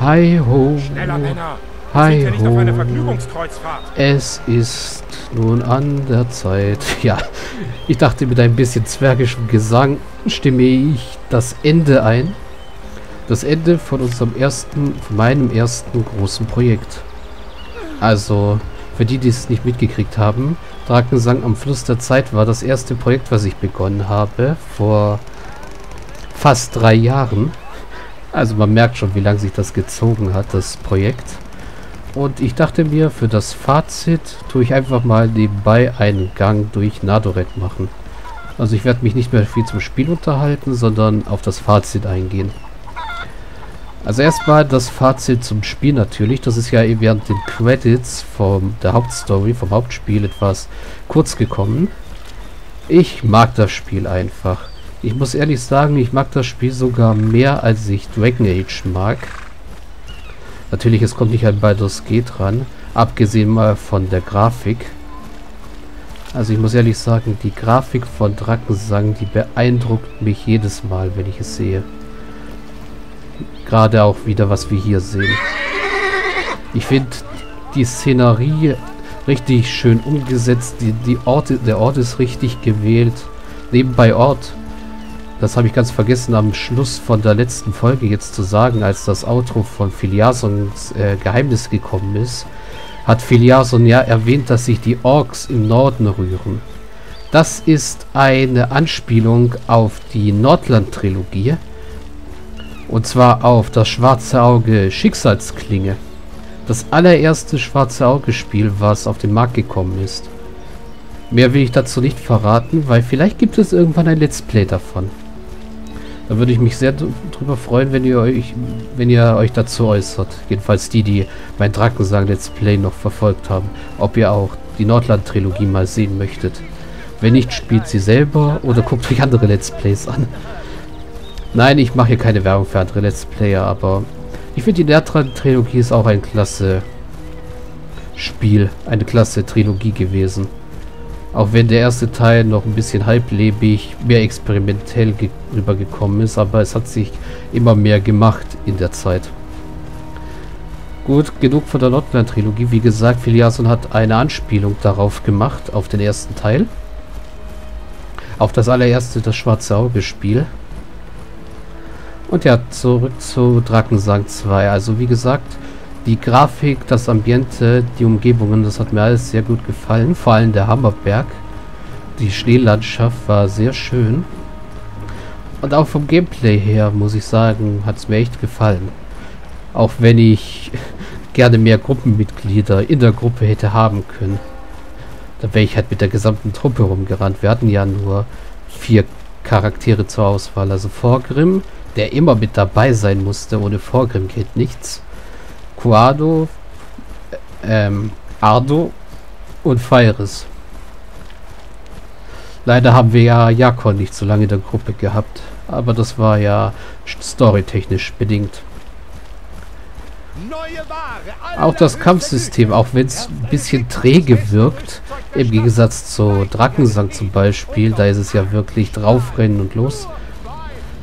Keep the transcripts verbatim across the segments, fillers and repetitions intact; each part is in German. Hi ho. Schneller, Männer. Hi ho. Sind wir nicht auf einer Vergnügungskreuzfahrt? Es ist nun an der Zeit. Ja, ich dachte, mit ein bisschen zwergischem Gesang stimme ich das Ende ein. Das Ende von unserem ersten, von meinem ersten großen Projekt. Also, für die, die es nicht mitgekriegt haben, Drakensang am Fluss der Zeit war das erste Projekt, was ich begonnen habe, vor fast drei Jahren. Also man merkt schon, wie lange sich das gezogen hat, das Projekt. Und ich dachte mir, für das Fazit tue ich einfach mal nebenbei einen Gang durch Nadoret machen. Also ich werde mich nicht mehr viel zum Spiel unterhalten, sondern auf das Fazit eingehen. Also erstmal das Fazit zum Spiel natürlich. Das ist ja während den Credits von der Hauptstory, vom Hauptspiel etwas kurz gekommen. Ich mag das Spiel einfach. Ich muss ehrlich sagen, ich mag das Spiel sogar mehr, als ich Dragon Age mag. Natürlich, es kommt nicht an Baldur's Gate ran, abgesehen mal von der Grafik. Also ich muss ehrlich sagen, die Grafik von Drakensang, die beeindruckt mich jedes Mal, wenn ich es sehe. Gerade auch wieder, was wir hier sehen. Ich finde die Szenerie richtig schön umgesetzt. Die, die Orte, der Ort ist richtig gewählt. Nebenbei Ort. Das habe ich ganz vergessen am Schluss von der letzten Folge jetzt zu sagen, als das Outro von Filiasons äh, Geheimnis gekommen ist, hat Filiason ja erwähnt, dass sich die Orks im Norden rühren. Das ist eine Anspielung auf die Nordland-Trilogie, und zwar auf das Schwarze Auge Schicksalsklinge. Das allererste Schwarze Auge-Spiel, was auf den Markt gekommen ist. Mehr will ich dazu nicht verraten, weil vielleicht gibt es irgendwann ein Let's Play davon. Da würde ich mich sehr drüber freuen, wenn ihr euch wenn ihr euch dazu äußert. Jedenfalls die, die mein Drakensang Let's Play noch verfolgt haben. Ob ihr auch die Nordland-Trilogie mal sehen möchtet. Wenn nicht, spielt sie selber oder guckt euch andere Let's Plays an. Nein, ich mache hier keine Werbung für andere Let's Player, aber ich finde, die Nordland-Trilogie ist auch ein klasse Spiel, eine klasse Trilogie gewesen. Auch wenn der erste Teil noch ein bisschen halblebig, mehr experimentell rübergekommen ist, aber es hat sich immer mehr gemacht in der Zeit. Gut, genug von der Nordland-Trilogie. Wie gesagt, Filiason hat eine Anspielung darauf gemacht, auf den ersten Teil. Auf das allererste, das Schwarze Auge-Spiel. Und ja, zurück zu Drakensang zwei. Also wie gesagt, die Grafik, das Ambiente, die Umgebungen, das hat mir alles sehr gut gefallen. Vor allem der Hammerberg. Die Schneelandschaft war sehr schön. Und auch vom Gameplay her, muss ich sagen, hat es mir echt gefallen. Auch wenn ich gerne mehr Gruppenmitglieder in der Gruppe hätte haben können. Da wäre ich halt mit der gesamten Truppe rumgerannt. Wir hatten ja nur vier Charaktere zur Auswahl. Also Vorgrim, der immer mit dabei sein musste. Ohne Vorgrim geht nichts. Cuado, ähm, Ardo und Feiris. Leider haben wir ja Jakon nicht so lange in der Gruppe gehabt, aber das war ja storytechnisch bedingt. Auch das Kampfsystem, auch wenn es ein bisschen träge wirkt, im Gegensatz zu Drakensang zum Beispiel, da ist es ja wirklich draufrennen und los.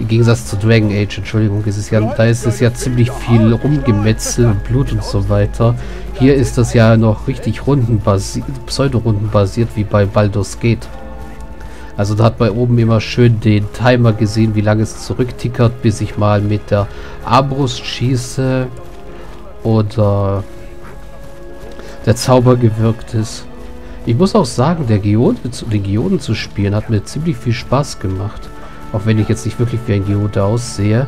Im Gegensatz zu Dragon Age, Entschuldigung, ist es ja, da ist es ja ziemlich viel Rumgemetzel und Blut und so weiter. Hier ist das ja noch richtig rundenbasiert, pseudo-rundenbasiert wie bei Baldur's Gate. Also da hat man oben immer schön den Timer gesehen, wie lange es zurücktickert, bis ich mal mit der Armbrust schieße oder der Zauber gewirkt ist. Ich muss auch sagen, der Geode, den Geoden zu spielen, hat mir ziemlich viel Spaß gemacht. Auch wenn ich jetzt nicht wirklich wie ein Geode aussehe.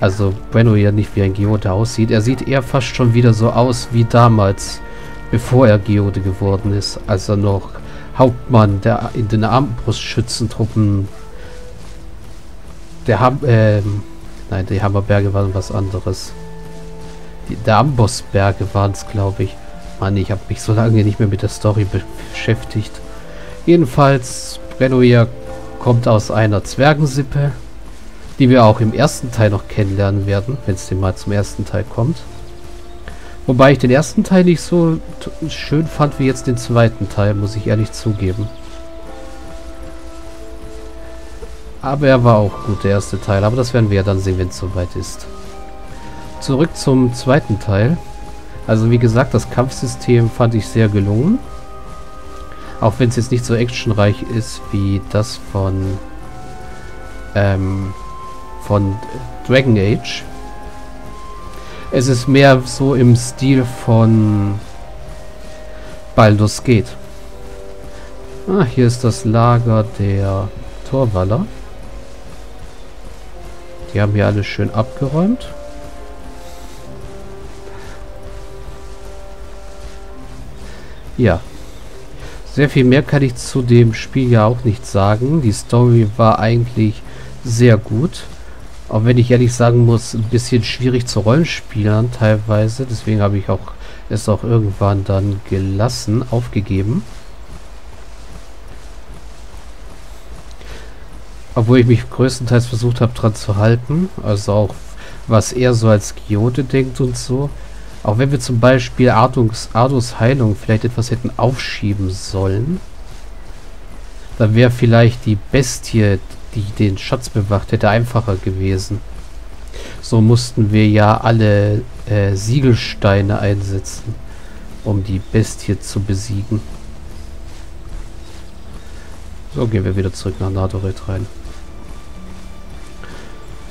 Also Braenoir ja nicht wie ein Geode aussieht. Er sieht eher fast schon wieder so aus wie damals, bevor er Geode geworden ist. Als er noch Hauptmann der in den Amboss-Schützentruppen der Ham äh, nein, die Hammerberge waren was anderes. Die, der Amboss-Berge waren es, glaube ich. Mann, ich habe mich so lange nicht mehr mit der Story be beschäftigt. Jedenfalls, Braenoir kommt aus einer Zwergensippe, die wir auch im ersten Teil noch kennenlernen werden, wenn es denn mal zum ersten Teil kommt. Wobei ich den ersten Teil nicht so schön fand wie jetzt den zweiten Teil, muss ich ehrlich zugeben. Aber er war auch gut, der erste Teil, aber das werden wir ja dann sehen, wenn es soweit ist. zurück zum zweiten Teil. Also wie gesagt, das Kampfsystem fand ich sehr gelungen. Auch wenn es jetzt nicht so actionreich ist wie das von ähm, von Dragon Age. Es ist mehr so im Stil von Baldur's Gate. Ah, hier ist das Lager der Torwaller. Die haben hier alles schön abgeräumt. Ja. Sehr viel mehr kann ich zu dem Spiel ja auch nicht sagen. Die Story war eigentlich sehr gut. Auch wenn ich ehrlich sagen muss, ein bisschen schwierig zu Rollenspielern teilweise. Deswegen habe ich auch es auch irgendwann dann gelassen, aufgegeben. Obwohl ich mich größtenteils versucht habe, dran zu halten. Also auch, was er so als Geode denkt und so. Auch wenn wir zum Beispiel Ardungs, Ardos Heilung vielleicht etwas hätten aufschieben sollen. Dann wäre vielleicht die Bestie, die den Schatz bewacht hätte, einfacher gewesen. So mussten wir ja alle äh, Siegelsteine einsetzen, um die Bestie zu besiegen. So, gehen wir wieder zurück nach Nadoret rein.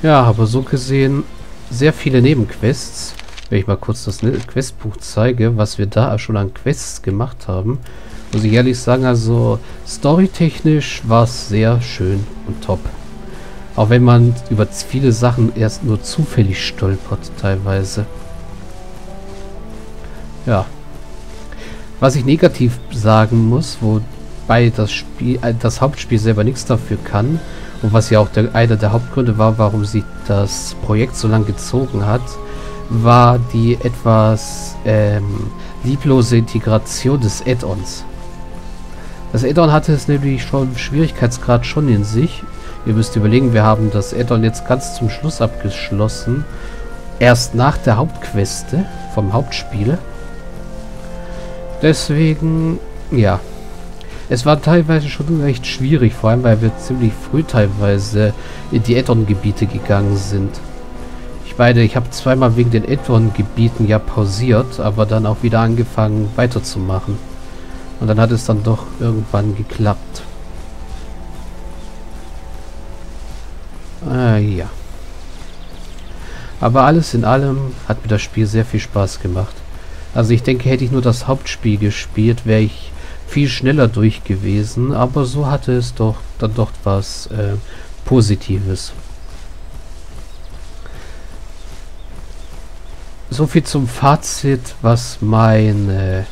Ja, aber so gesehen sehr viele Nebenquests. Wenn ich mal kurz das Questbuch zeige, was wir da schon an Quests gemacht haben, muss ich ehrlich sagen, also storytechnisch war es sehr schön und top. Auch wenn man über viele Sachen erst nur zufällig stolpert teilweise. Ja. Was ich negativ sagen muss, wobei das Spiel, das Hauptspiel selber nichts dafür kann, und was ja auch der, einer der Hauptgründe war, warum sich das Projekt so lange gezogen hat, war die etwas ähm, lieblose Integration des Add-ons. Das Add-on hatte es nämlich schon Schwierigkeitsgrad schon in sich. Ihr müsst überlegen, wir haben das Add-on jetzt ganz zum Schluss abgeschlossen. Erst nach der Hauptqueste vom Hauptspiel. Deswegen, ja. Es war teilweise schon recht schwierig, vor allem weil wir ziemlich früh teilweise in die Add-on-Gebiete gegangen sind. Beide. Ich habe zweimal wegen den Etwan-Gebieten ja pausiert, aber dann auch wieder angefangen weiterzumachen. Und dann hat es dann doch irgendwann geklappt. Äh, ja. Aber alles in allem hat mir das Spiel sehr viel Spaß gemacht. Also ich denke, hätte ich nur das Hauptspiel gespielt, wäre ich viel schneller durch gewesen. Aber so hatte es doch dann doch was äh, Positives. So viel zum Fazit, was meine,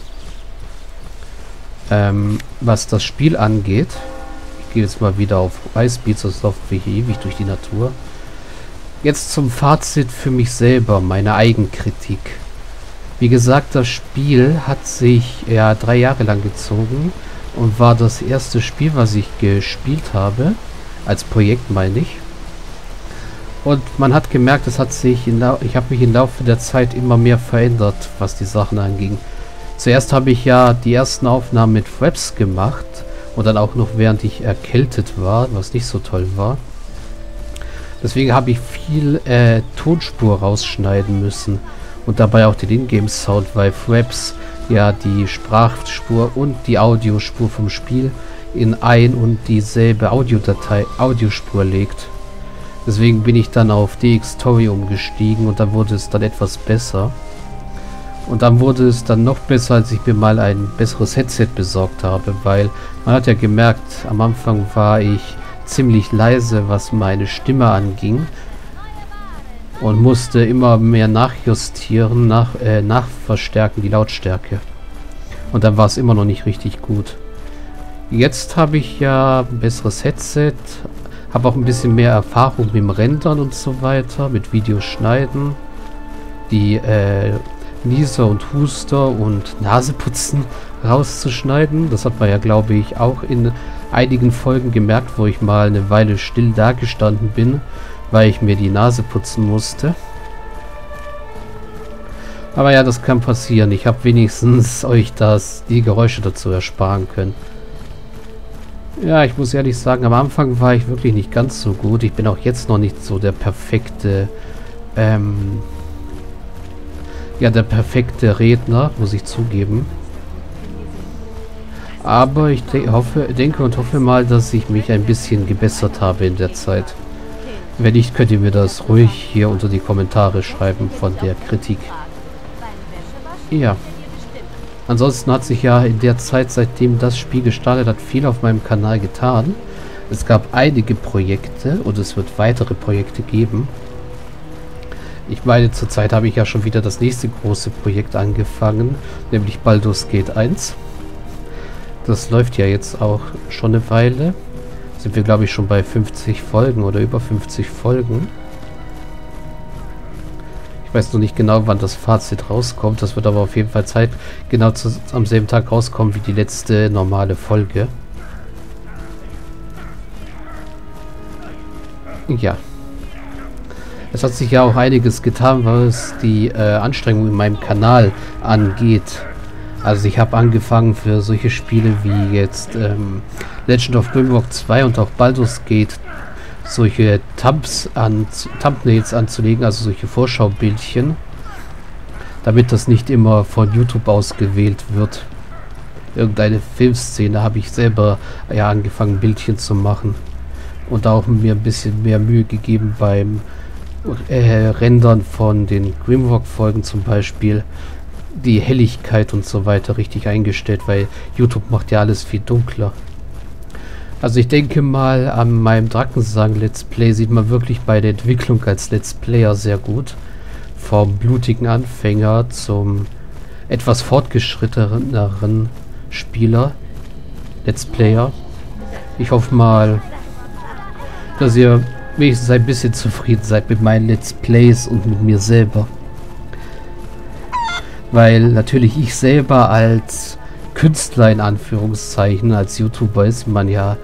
ähm, was das Spiel angeht. Ich gehe jetzt mal wieder auf Weißbeat, sonst laufen wir hier ewig durch die Natur. Jetzt zum Fazit für mich selber, meine Eigenkritik. Wie gesagt, das Spiel hat sich ja drei Jahre lang gezogen und war das erste Spiel, was ich gespielt habe, als Projekt meine ich. Und man hat gemerkt, es hat sich in ich habe mich im Laufe der Zeit immer mehr verändert, was die Sachen anging. Zuerst habe ich ja die ersten Aufnahmen mit Fraps gemacht und dann auch noch während ich erkältet war, was nicht so toll war. Deswegen habe ich viel äh, Tonspur rausschneiden müssen und dabei auch den Ingame-Sound, weil Fraps ja die Sprachspur und die Audiospur vom Spiel in ein und dieselbe Audiodatei, Audiospur legt. Deswegen bin ich dann auf DXTory umgestiegen und dann wurde es dann etwas besser. Und dann wurde es dann noch besser, als ich mir mal ein besseres Headset besorgt habe, weil man hat ja gemerkt, am Anfang war ich ziemlich leise, was meine Stimme anging und musste immer mehr nachjustieren, nach, äh, nachverstärken die Lautstärke. Und dann war es immer noch nicht richtig gut. Jetzt habe ich ja ein besseres Headset. Habe auch ein bisschen mehr Erfahrung mit dem Rendern und so weiter, mit Videoschneiden, die äh, Nieser und Huster und Naseputzen rauszuschneiden. Das hat man ja, glaube ich, auch in einigen Folgen gemerkt, wo ich mal eine Weile still dagestanden bin, weil ich mir die Nase putzen musste. Aber ja, das kann passieren. Ich habe wenigstens euch das, die Geräusche dazu ersparen können. Ja, ich muss ehrlich sagen, am Anfang war ich wirklich nicht ganz so gut. Ich bin auch jetzt noch nicht so der perfekte ähm, ja der perfekte Redner, muss ich zugeben. Aber ich de hoffe, denke und hoffe mal, dass ich mich ein bisschen gebessert habe in der Zeit. Wenn nicht, könnt ihr mir das ruhig hier unter die Kommentare schreiben von der Kritik. Ja. Ansonsten hat sich ja in der Zeit, seitdem das Spiel gestartet hat, viel auf meinem Kanal getan. Es gab einige Projekte und es wird weitere Projekte geben. Ich meine, zurzeit habe ich ja schon wieder das nächste große Projekt angefangen, nämlich Baldur's Gate eins. Das läuft ja jetzt auch schon eine Weile. Sind wir, glaube ich, schon bei fünfzig Folgen oder über fünfzig Folgen. Ich weiß noch nicht genau, wann das Fazit rauskommt. Das wird aber auf jeden Fall Zeit genau zu, am selben Tag rauskommen wie die letzte normale Folge. Ja. Es hat sich ja auch einiges getan, was die äh, Anstrengung in meinem Kanal angeht. Also ich habe angefangen, für solche Spiele wie jetzt ähm, Legend of Grimrock zwei und auch Baldur's Gate solche Thumbs an, Thumbnails anzulegen, also solche Vorschaubildchen, damit das nicht immer von YouTube ausgewählt wird. Irgendeine Filmszene habe ich selber ja angefangen, Bildchen zu machen und auch mir ein bisschen mehr Mühe gegeben beim äh, Rendern von den Grimrock-Folgen zum Beispiel. Die Helligkeit und so weiter richtig eingestellt, weil YouTube macht ja alles viel dunkler. Also ich denke mal, an meinem Drakensang Let's Play sieht man wirklich bei der Entwicklung als Let's Player sehr gut. Vom blutigen Anfänger zum etwas fortgeschritteneren Spieler, Let's Player. Ich hoffe mal, dass ihr wenigstens ein bisschen zufrieden seid mit meinen Let's Plays und mit mir selber. Weil natürlich ich selber als Künstler in Anführungszeichen, als YouTuber ist man ja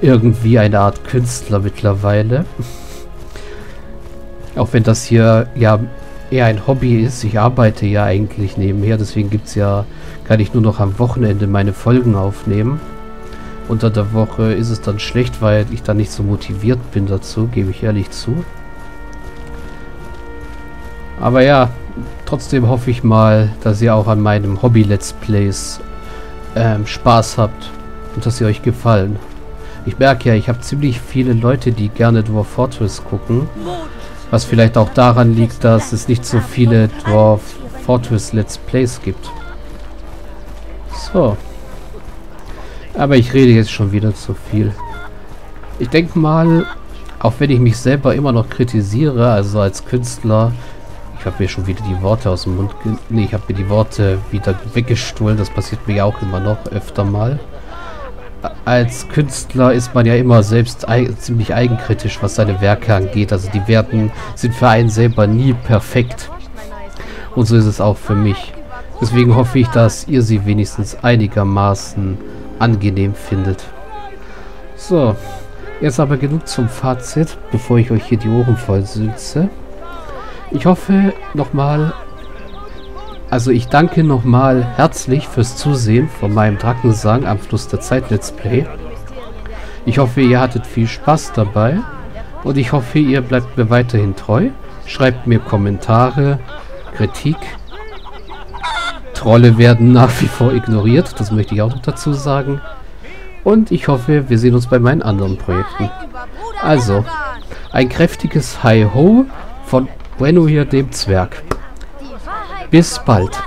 irgendwie eine Art Künstler mittlerweile. Auch wenn das hier ja eher ein Hobby ist, ich arbeite ja eigentlich nebenher, deswegen gibt's ja, kann ich nur noch am Wochenende meine Folgen aufnehmen. Unter der Woche ist es dann schlecht, weil ich dann nicht so motiviert bin dazu, gebe ich ehrlich zu. Aber ja, trotzdem hoffe ich mal, dass ihr auch an meinem Hobby-Let's Plays ähm, Spaß habt und dass sie euch gefallen. Ich merke ja, ich habe ziemlich viele Leute, die gerne Dwarf Fortress gucken, was vielleicht auch daran liegt, dass es nicht so viele Dwarf Fortress Let's Plays gibt. So. Aber ich rede jetzt schon wieder zu viel. Ich denke mal, auch wenn ich mich selber immer noch kritisiere, also als Künstler, ich habe mir schon wieder die Worte aus dem Mund ge... Ne, ich habe mir die Worte wieder weggestohlen. Das passiert mir ja auch immer noch öfter mal. Als Künstler ist man ja immer selbst eig ziemlich eigenkritisch, was seine Werke angeht. Also die Werten sind für einen selber nie perfekt. Und so ist es auch für mich. Deswegen hoffe ich, dass ihr sie wenigstens einigermaßen angenehm findet. So, jetzt aber genug zum Fazit, bevor ich euch hier die Ohren voll sülze. Ich hoffe nochmal, also ich danke nochmal herzlich fürs Zusehen von meinem Drakensang am Fluss der Zeit Let's Play. Ich hoffe, ihr hattet viel Spaß dabei und ich hoffe, ihr bleibt mir weiterhin treu. Schreibt mir Kommentare, Kritik. Trolle werden nach wie vor ignoriert, das möchte ich auch noch dazu sagen. Und ich hoffe, wir sehen uns bei meinen anderen Projekten. Also, ein kräftiges Hi-Ho von Braenoir, dem Zwerg. Bis bald.